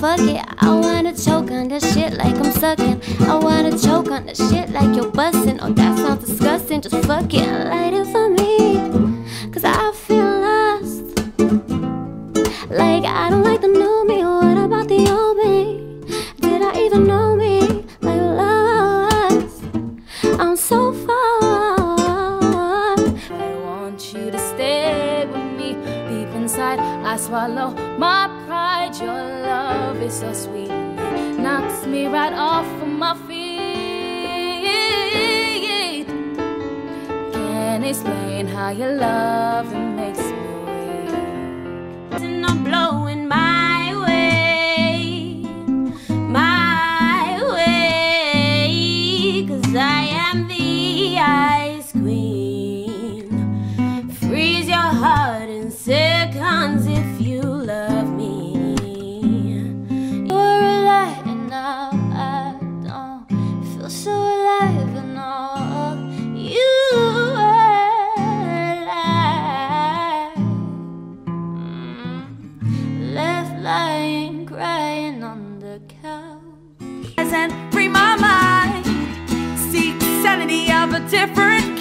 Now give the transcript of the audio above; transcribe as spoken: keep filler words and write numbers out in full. fuck it. I wanna choke on that shit like I'm sucking. I wanna choke on that shit like you're busting. Oh, that sounds disgusting, just fuck it and light it for me, cause I feel lost. Like I don't like the new me, what about the old me? Did I even know me? Like lost, I'm so far. I want you to stay with me, deep inside I swallow my pride. Your love is so sweet, it knocks me right off of my feet. Can't explain how your love makes me weak. And I'm blowing my way, my way, cause I am the ice queen. Freeze your heart in seconds if you love me. You're alive and now I don't feel so alive and all. You are alive. Mm. Left lying, crying on the couch. And free my mind, seek sanity of a different kind.